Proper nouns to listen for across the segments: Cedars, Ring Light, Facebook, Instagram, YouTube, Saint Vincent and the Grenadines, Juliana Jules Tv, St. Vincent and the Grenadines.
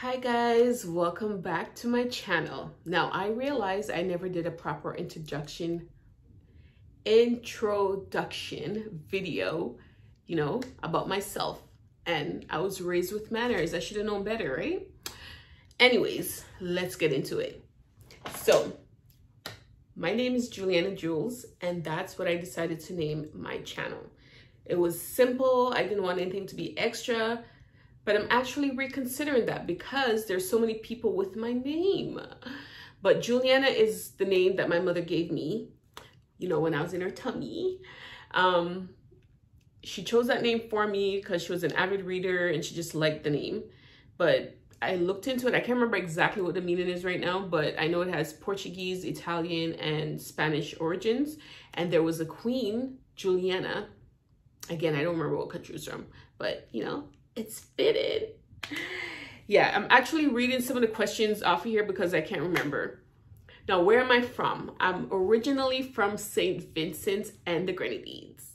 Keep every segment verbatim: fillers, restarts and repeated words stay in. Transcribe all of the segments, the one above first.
Hi guys, welcome back to my channel. Now I realized I never did a proper introduction introduction video, you know, about myself, and I was raised with manners. I should have known better, right? Anyways, let's get into it. So my name is Juliana Jules, and that's what I decided to name my channel. It was simple. I didn't want anything to be extra. But I'm actually reconsidering that because there's so many people with my name. But Juliana is the name that my mother gave me, you know, when I was in her tummy. Um, she chose that name for me because she was an avid reader and she just liked the name. But I looked into it. I can't remember exactly what the meaning is right now, but I know it has Portuguese, Italian, and Spanish origins. And there was a queen, Juliana. Again, I don't remember what country it was from, but you know, it's fitted. Yeah, I'm actually reading some of the questions off of here because I can't remember. Now, where am I from? I'm originally from Saint Vincent and the Grenadines.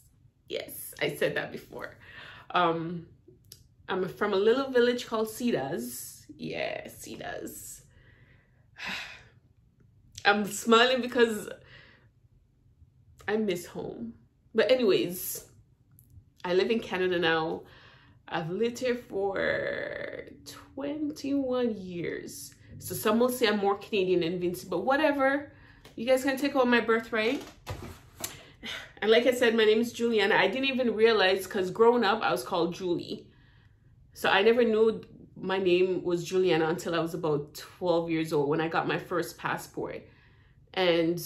Yes, I said that before. Um, I'm from a little village called Cedars. Yeah, Cedars. I'm smiling because I miss home. But anyways, I live in Canada now. I've lived here for twenty-one years. So some will say I'm more Canadian than Vincent, but whatever. You guys can take all my birthright. And like I said, my name is Juliana. I didn't even realize because growing up, I was called Julie. So I never knew my name was Juliana until I was about twelve years old when I got my first passport. And,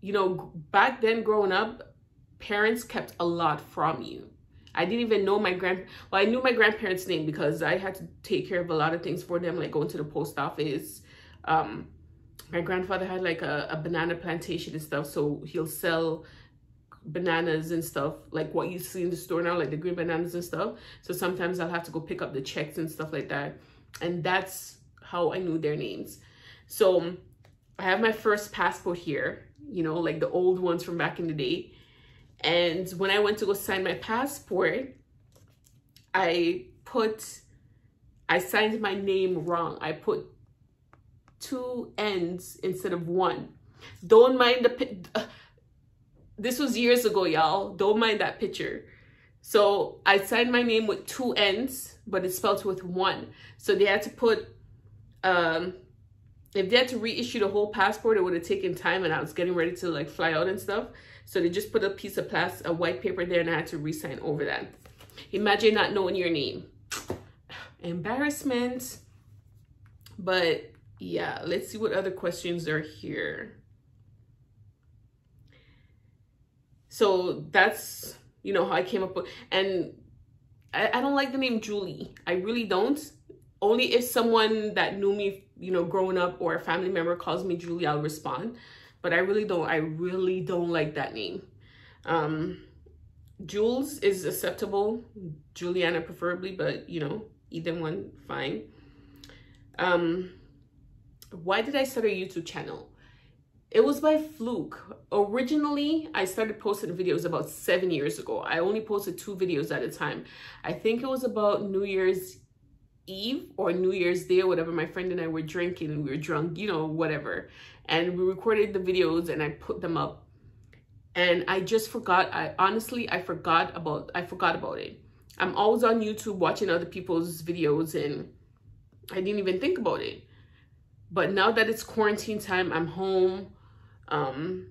you know, back then growing up, parents kept a lot from you. I didn't even know my grand, well, I knew my grandparents' name because I had to take care of a lot of things for them, like going to the post office. Um, my grandfather had like a, a banana plantation and stuff, so he'll sell bananas and stuff, like what you see in the store now, like the green bananas and stuff. So sometimes I'll have to go pick up the checks and stuff like that. And that's how I knew their names. So I have my first passport here, you know, like the old ones from back in the day. And when I went to go sign my passport, I put, I signed my name wrong. I put two N's instead of one. Don't mind the, this was years ago, y'all. Don't mind that picture. So I signed my name with two N's, but it's spelled with one. So they had to put, um, if they had to reissue the whole passport, it would have taken time, and I was getting ready to like fly out and stuff. So they just put a piece of plastic, a white paper there, and I had to re-sign over that. Imagine not knowing your name. Embarrassment. But yeah, let's see what other questions are here. So that's, you know, how I came up with, and I, I don't like the name Julie. I really don't. Only if someone that knew me, you know, growing up, or a family member calls me Julie, I'll respond. But I really don't, I really don't like that name. Um, Jules is acceptable, Juliana preferably, but you know, either one, fine. Um, why did I start a YouTube channel? It was by fluke. Originally, I started posting videos about seven years ago. I only posted two videos at a time. I think it was about New Year's Eve or New Year's Day, whatever. My friend and I were drinking and we were drunk, you know, whatever, and we recorded the videos and I put them up, and I just forgot. I honestly I forgot about I forgot about it. I'm always on YouTube watching other people's videos and I didn't even think about it. But now that it's quarantine time, I'm home um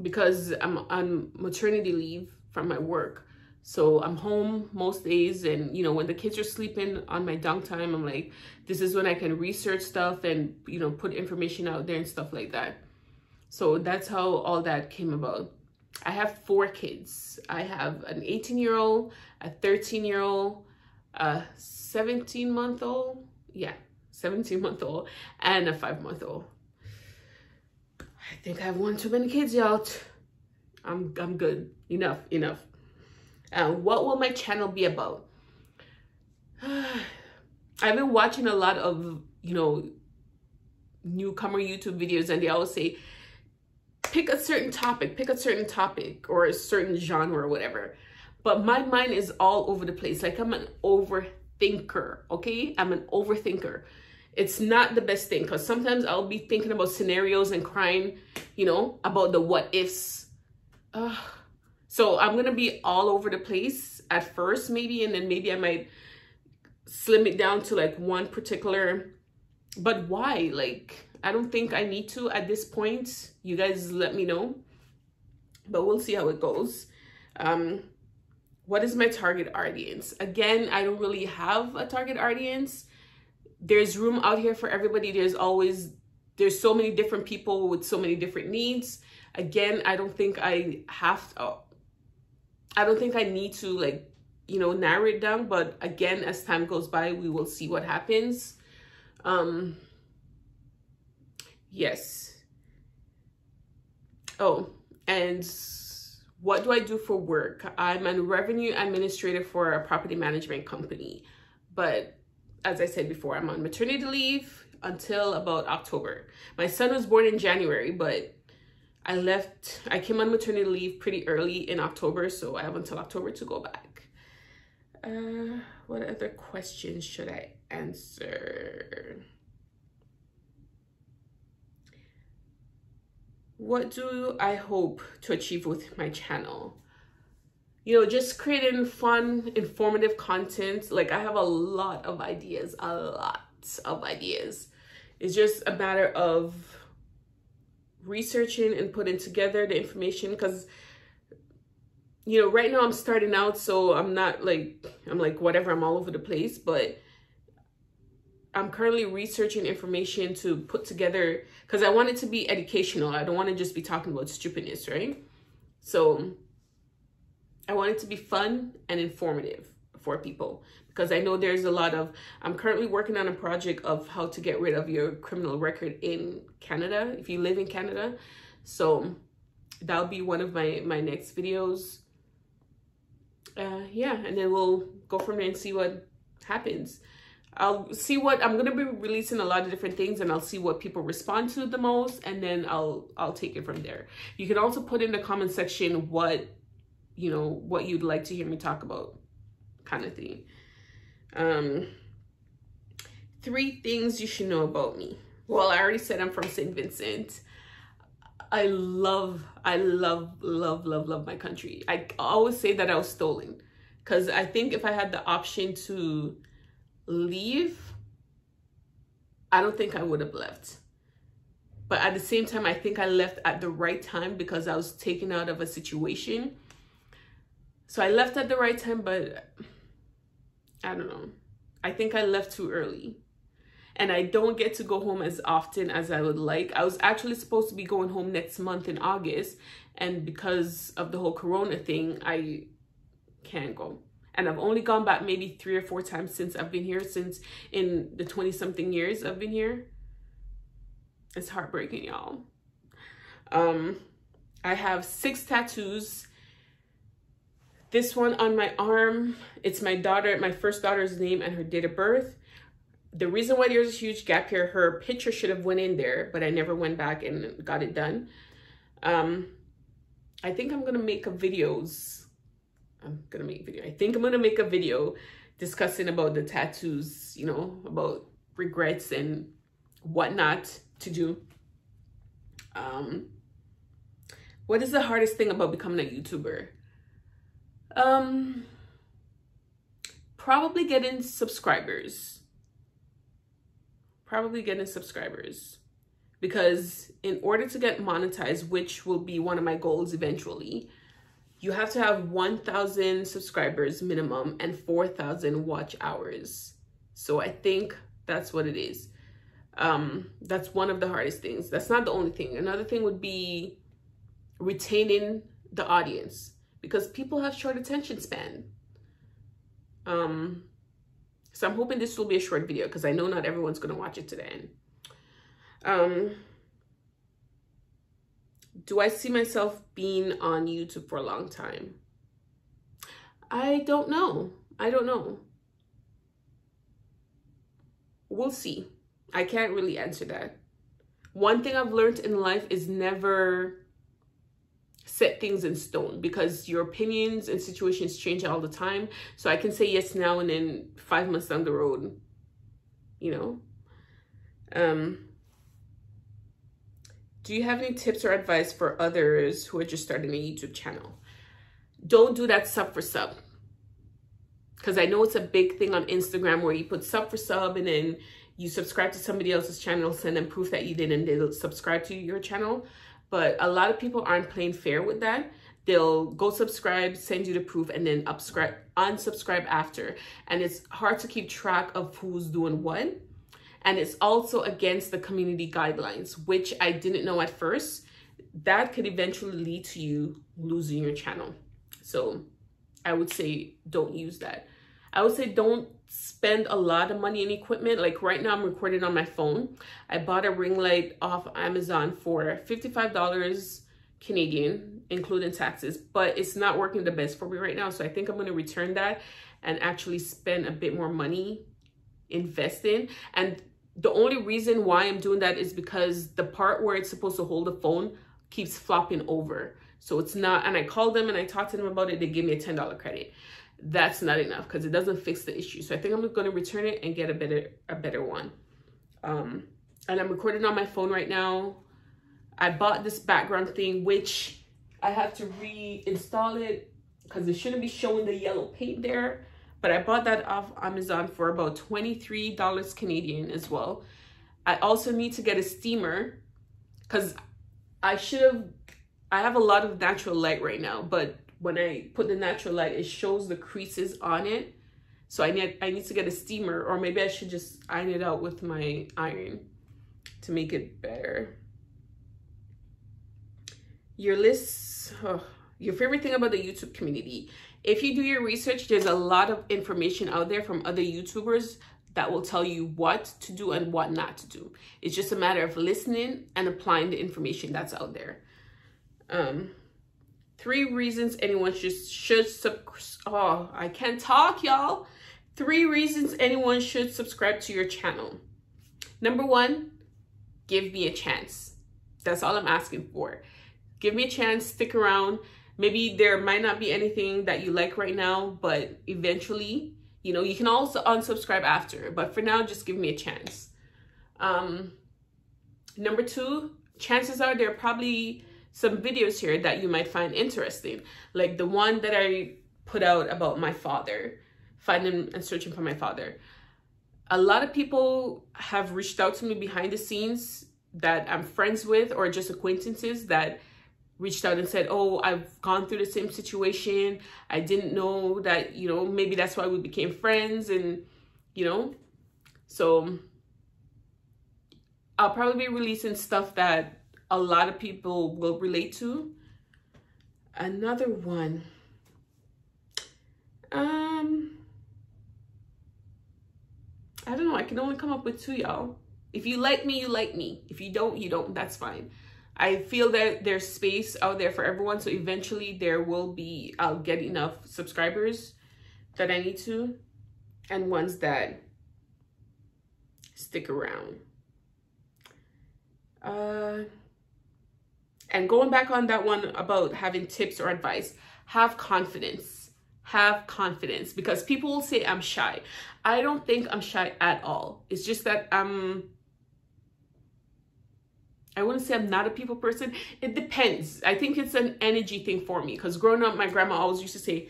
because I'm on maternity leave from my work. So I'm home most days, and you know, when the kids are sleeping on my downtime, I'm like, this is when I can research stuff and, you know, put information out there and stuff like that. So that's how all that came about. I have four kids. I have an eighteen year old, a thirteen year old, a seventeen month old, yeah, seventeen month old, and a five month old. I think I have one too many kids, y'all. I'm, I'm good. Enough, enough. Uh, what will my channel be about? I've been watching a lot of, you know, newcomer YouTube videos, and they always say, pick a certain topic, pick a certain topic or a certain genre or whatever. But my mind is all over the place. Like I'm an thinker, okay? I'm an overthinker. It's not the best thing, because sometimes I'll be thinking about scenarios and crying, you know, about the what ifs. Uh, so I'm going to be all over the place at first, maybe, and then maybe I might slim it down to like one particular. But why? Like, I don't think I need to at this point. You guys let me know, but we'll see how it goes. Um, what is my target audience? Again, I don't really have a target audience. There's room out here for everybody. There's always, there's so many different people with so many different needs. Again, I don't think I have to, I don't think I need to, like, you know, narrow it down. But again, as time goes by, we will see what happens. Um, yes. Oh, and what do I do for work? I'm a revenue administrator for a property management company, but as I said before, I'm on maternity leave until about October. My son was born in January, but I left, I came on maternity leave pretty early in October, so I have until October to go back. Uh, what other questions should I answer? What do I hope to achieve with my channel? You know, just creating fun, informative content. Like, I have a lot of ideas, a lot of ideas. It's just a matter of researching and putting together the information, because, you know, right now I'm starting out, so I'm not like, I'm like, whatever, I'm all over the place, but I'm currently researching information to put together, because I want it to be educational. I don't want to just be talking about stupidness, right? So I want it to be fun and informative for people, because I know there's a lot of, I'm currently working on a project of how to get rid of your criminal record in Canada, if you live in Canada. So that'll be one of my, my next videos. Uh, yeah, and then we'll go from there and see what happens. I'll see what, I'm gonna be releasing a lot of different things, and I'll see what people respond to the most, and then I'll, I'll take it from there. You can also put in the comment section what, you know, what you'd like to hear me talk about, kind of thing. Um, three things you should know about me. Well, I already said I'm from Saint Vincent. I love, I love, love, love, love my country. I always say that I was stolen, because I think if I had the option to leave, I don't think I would have left. But at the same time, I think I left at the right time, because I was taken out of a situation. So I left at the right time, but I don't know. I think I left too early, and I don't get to go home as often as I would like. I was actually supposed to be going home next month in August, and because of the whole Corona thing, I can't go. And I've only gone back maybe three or four times since I've been here, since in the twenty something years I've been here. It's heartbreaking, y'all. Um, I have six tattoos. This one on my arm, it's my daughter, my first daughter's name and her date of birth. The reason why there's a huge gap here, her picture should have went in there, but I never went back and got it done. Um, I think I'm gonna make a videos. I'm gonna make a video. I think I'm gonna make a video discussing about the tattoos, you know, about regrets and what not to do. Um, what is the hardest thing about becoming a YouTuber? Um, probably getting subscribers, probably getting subscribers, because in order to get monetized, which will be one of my goals eventually, you have to have one thousand subscribers minimum and four thousand watch hours. So I think that's what it is. Um, that's one of the hardest things. That's not the only thing. Another thing would be retaining the audience, because people have short attention span. Um, so I'm hoping this will be a short video, because I know not everyone's going to watch it to the end. Um, do I see myself being on YouTube for a long time? I don't know. I don't know. We'll see. I can't really answer that. One thing I've learned in life is never set things in stone, because your opinions and situations change all the time. So I can say yes now, and then five months down the road, you know. Um, do you have any tips or advice for others who are just starting a YouTube channel? Don't do that sub for sub, because I know it's a big thing on Instagram where you put sub for sub and then you subscribe to somebody else's channel, send them proof that you did, and they'll subscribe to your channel. But a lot of people aren't playing fair with that. They'll go subscribe, send you the proof, and then upscribe, unsubscribe after. And it's hard to keep track of who's doing what. And it's also against the community guidelines, which I didn't know at first. That could eventually lead to you losing your channel. So I would say don't use that. I would say don't spend a lot of money in equipment. Like right now I'm recording on my phone. I bought a ring light off Amazon for fifty-five dollars Canadian, including taxes, but it's not working the best for me right now. So I think I'm gonna return that and actually spend a bit more money investing. And the only reason why I'm doing that is because the part where it's supposed to hold the phone keeps flopping over. So it's not, and I called them and I talked to them about it. They gave me a ten dollar credit. That's not enough because it doesn't fix the issue. So I think I'm going to return it and get a better, a better one. Um, and I'm recording on my phone right now. I bought this background thing, which I have to reinstall it because it shouldn't be showing the yellow paint there. But I bought that off Amazon for about twenty-three dollars Canadian as well. I also need to get a steamer because I should have, I have a lot of natural light right now, but when I put the natural light, it shows the creases on it. So I need, I need to get a steamer, or maybe I should just iron it out with my iron to make it better. Your lists, oh, your favorite thing about the YouTube community. If you do your research, there's a lot of information out there from other YouTubers that will tell you what to do and what not to do. It's just a matter of listening and applying the information that's out there. Um, three reasons anyone should, should sub, oh, I can't talk, y'all. Three reasons anyone should subscribe to your channel. Number one, give me a chance. That's all I'm asking for. Give me a chance, stick around. Maybe there might not be anything that you like right now, but eventually, you know, you can also unsubscribe after, but for now, just give me a chance. Um, number two, chances are there are probably some videos here that you might find interesting, like the one that I put out about my father, finding and searching for my father. A lot of people have reached out to me behind the scenes that I'm friends with, or just acquaintances that reached out and said, oh, I've gone through the same situation. I didn't know that, you know, maybe that's why we became friends. And, you know, so I'll probably be releasing stuff that a lot of people will relate to. Another one. Um, I don't know. I can only come up with two, y'all. If you like me, you like me. If you don't, you don't. That's fine. I feel that there's space out there for everyone. So eventually there will be, I'll get enough subscribers that I need to, and ones that stick around. Uh... And going back on that one about having tips or advice, have confidence, have confidence, because people will say I'm shy. I don't think I'm shy at all. It's just that I'm, I wouldn't say I'm not a people person. It depends. I think it's an energy thing for me, because growing up, my grandma always used to say,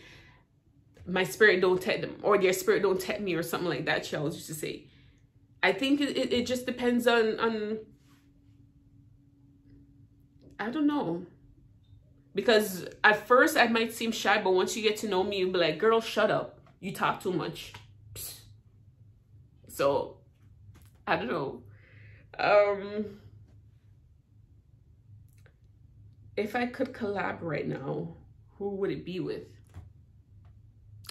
my spirit don't tempt them, or their spirit don't tempt me, or something like that. She always used to say. I think it, it, it just depends on, on, I don't know, because at first I might seem shy, but once you get to know me, you'll be like, girl, shut up. You talk too much. Psst. So I don't know. Um, if I could collab right now, who would it be with?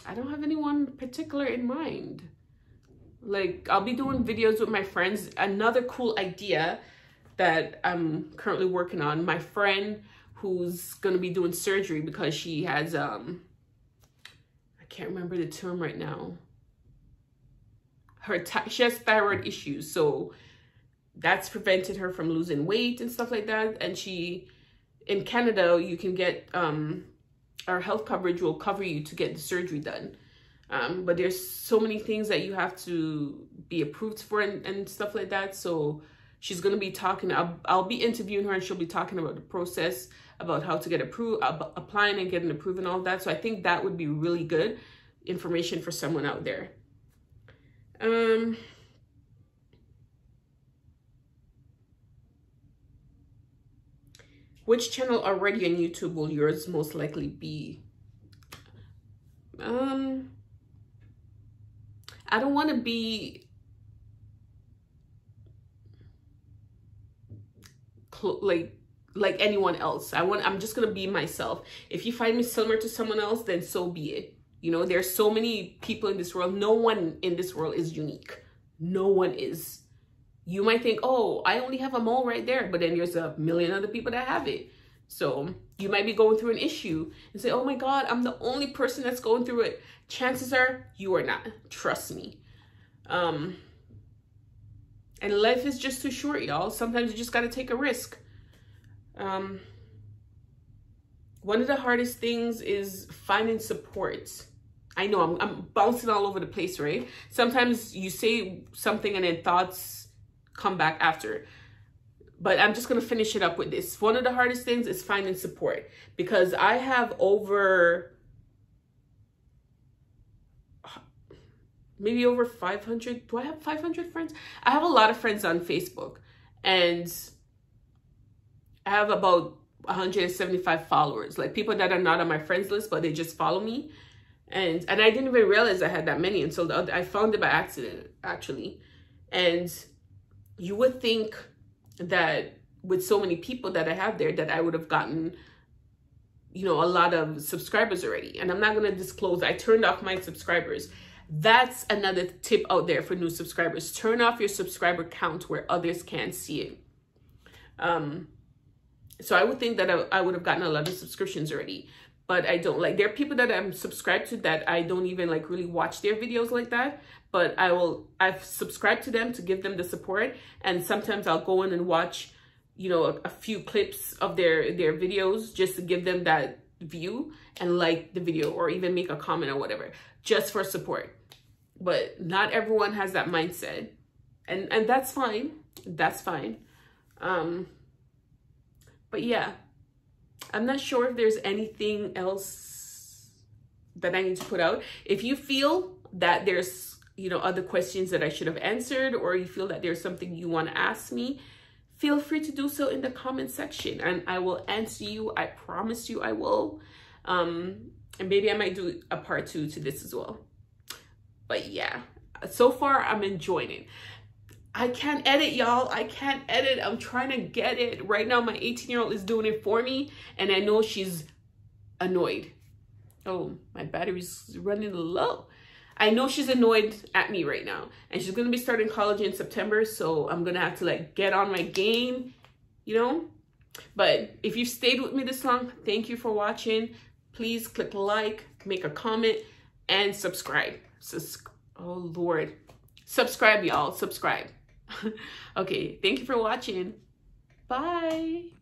I don't have anyone particular in mind. Like, I'll be doing videos with my friends. Another cool idea that I'm currently working on, my friend who's gonna be doing surgery because she has, um, I can't remember the term right now. Her she has thyroid issues, so that's prevented her from losing weight and stuff like that. And she in Canada, you can get, um, our health coverage will cover you to get the surgery done. Um, but there's so many things that you have to be approved for and, and stuff like that. So she's going to be talking, I'll, I'll be interviewing her, and she'll be talking about the process, about how to get approved, ab- applying and getting approved and all that. So I think that would be really good information for someone out there. Um, which channel already on YouTube will yours most likely be? Um, I don't want to be like like anyone else. I want I'm just gonna be myself. If you find me similar to someone else, then so be it. You know, there's so many people in this world. No one in this world is unique. No one is. You might think, oh, I only have a mole right there, but then there's a million other people that have it. So you might be going through an issue and say, oh my God, I'm the only person that's going through it. Chances are you are not. Trust me. Um, and life is just too short, y'all. Sometimes you just got to take a risk. Um, one of the hardest things is finding support. I know I'm, I'm bouncing all over the place, right? Sometimes you say something and then thoughts come back after. But I'm just going to finish it up with this. One of the hardest things is finding support, because I have over, maybe over five hundred. Do I have five hundred friends? I have a lot of friends on Facebook, and I have about one hundred seventy-five followers, like people that are not on my friends list, but they just follow me. And, and I didn't even realize I had that many until the, I found it by accident, actually. And you would think that with so many people that I have there, that I would have gotten, you know, a lot of subscribers already. And I'm not going to disclose, I turned off my subscribers. That's another tip out there for new subscribers. Turn off your subscriber count where others can't see it. Um, so I would think that I, I would have gotten a lot of subscriptions already, but I don't. Like, there are people that I'm subscribed to that I don't even like really watch their videos like that, but I will, I've subscribed to them to give them the support. And sometimes I'll go in and watch, you know, a, a few clips of their, their videos just to give them that view and like the video, or even make a comment or whatever, just for support. But not everyone has that mindset, and, and that's fine. That's fine. Um, but yeah. I'm not sure if there's anything else that I need to put out. If you feel that there's, you know, other questions that I should have answered, or you feel that there's something you want to ask me, feel free to do so in the comment section, and I will answer you. I promise you I will. Um, and maybe I might do a part two to this as well. But yeah, so far I'm enjoying it. I can't edit, y'all. I can't edit. I'm trying to get it. Right now, my eighteen-year-old is doing it for me, and I know she's annoyed. Oh, my battery's running low. I know she's annoyed at me right now, and she's going to be starting college in September, so I'm going to have to, like, get on my game, you know? But if you've stayed with me this long, thank you for watching. Please click like, make a comment, and subscribe. Sus- oh, Lord. Subscribe, y'all. Subscribe. Okay, thank you for watching. Bye.